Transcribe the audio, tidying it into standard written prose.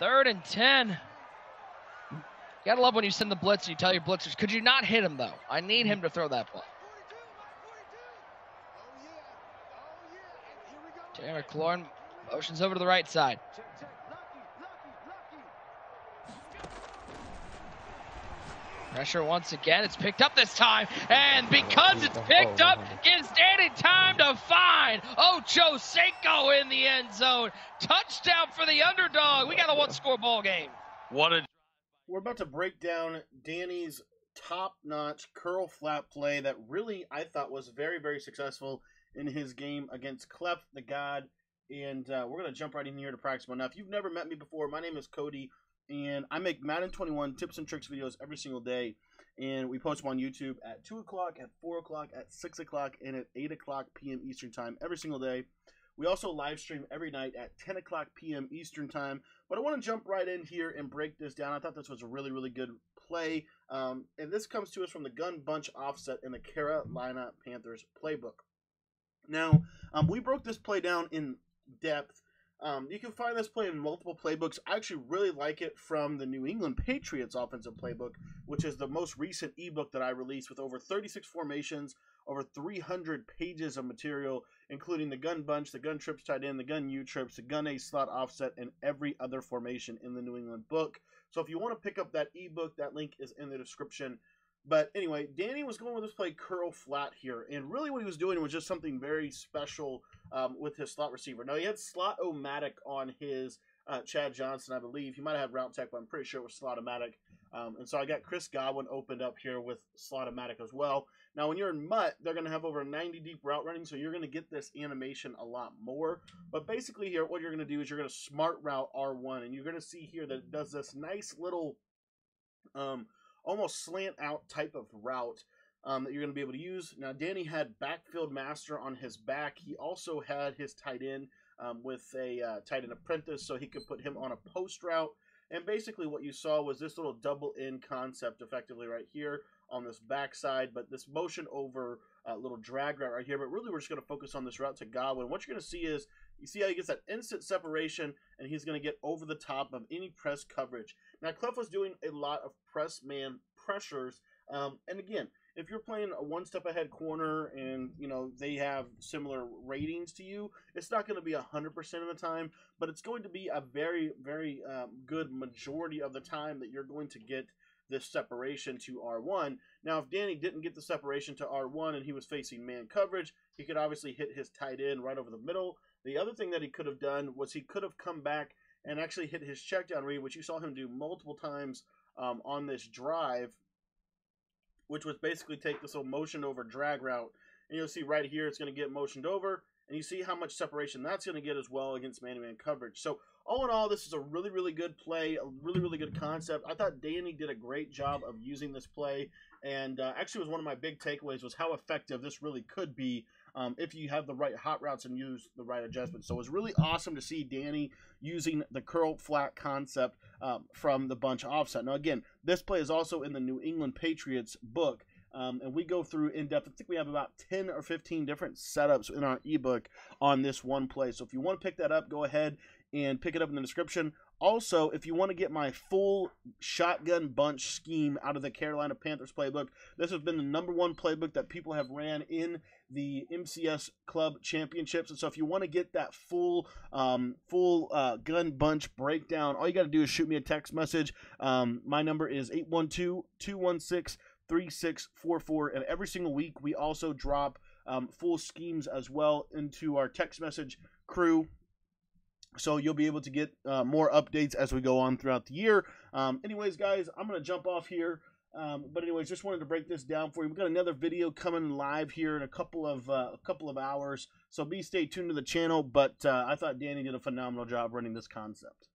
3rd and 10. You gotta love when you send the blitz and you tell your blitzers, could you not hit him though? I need him to throw that ball. Tanner McLaurin motions over to the right side. Pressure once again. It's picked up this time. And because it's picked up, gives Danny time to find Ocho Cinco in the end zone. Touchdown for the underdog. We got a one-score ball game. What a... We're about to break down Danny's top-notch curl flat play that really I thought was very, very successful in his game against Clef the God. And we're going to jump right in here to practice one. Now, if you've never met me before, my name is Cody. And I make Madden 21 tips and tricks videos every single day. And we post them on YouTube at 2 o'clock, at 4 o'clock, at 6 o'clock, and at 8 o'clock p.m. Eastern Time every single day. We also live stream every night at 10 o'clock p.m. Eastern Time. But I want to jump right in here and break this down. I thought this was a really, really good play. And this comes to us from the Gun Bunch Offset in the Carolina Panthers playbook. Now, we broke this play down in depth. You can find this play in multiple playbooks. I actually really like it from the New England Patriots offensive playbook, which is the most recent ebook that I released with over 36 formations, over 300 pages of material, including the gun bunch, the gun trips tight end, the gun U trips, the gun A slot offset, and every other formation in the New England book. So if you want to pick up that ebook, that link is in the description. But anyway, Danny was going with this play curl flat here, and really what he was doing was just something very special with his slot receiver. Now, he had Slot-O-Matic on his Chad Johnson, I believe. He might have had Route Tech, but I'm pretty sure it was Slot-O-Matic. And so I got Chris Godwin opened up here with Slot-O-Matic as well. Now, when you're in Mutt, they're going to have over 90 deep route running, so you're going to get this animation a lot more. But basically here, what you're going to do is you're going to smart route R1, and you're going to see here that it does this nice little... almost slant out type of route that you're going to be able to use. Now, Danny had Backfield Master on his back. He also had his tight end with a tight end apprentice, so he could put him on a post route. And basically what you saw was this little double end concept effectively right here on this backside, but this motion over little drag route right here. But really we're just going to focus on this route to Godwin. What you're going to see is, you see how he gets that instant separation, and he's going to get over the top of any press coverage. Now, Clef was doing a lot of press man pressures, and again, if you're playing a one-step ahead corner and, you know, they have similar ratings to you, it's not going to be 100% of the time, but it's going to be a very, very good majority of the time that you're going to get this separation to R1. Now, if Danny didn't get the separation to R1 and he was facing man coverage, he could obviously hit his tight end right over the middle. The other thing that he could have done was he could have come back and actually hit his check down read, which you saw him do multiple times on this drive, which was basically take this little motion over drag route. And you'll see right here it's going to get motioned over, and you see how much separation that's going to get as well against man-to-man coverage. So all in all, this is a really, really good play, a really, really good concept. I thought Danny did a great job of using this play, and actually was one of my big takeaways was how effective this really could be if you have the right hot routes and use the right adjustments. So it was really awesome to see Danny using the curl flat concept from the bunch offset. Now, again, this play is also in the New England Patriots book, and we go through in depth. I think we have about 10 or 15 different setups in our ebook on this one play. So if you want to pick that up, go ahead and pick it up in the description. Also, if you want to get my full shotgun bunch scheme out of the Carolina Panthers playbook, this has been the #1 playbook that people have ran in the MCS Club Championships. And so if you want to get that full gun bunch breakdown, all you got to do is shoot me a text message. My number is 812-216-3644. And every single week, we also drop full schemes as well into our text message crew. So you'll be able to get more updates as we go on throughout the year. Anyways, guys, I'm going to jump off here. But anyways, just wanted to break this down for you. We've got another video coming live here in a couple of hours. So stay tuned to the channel. But I thought Danny did a phenomenal job running this concept.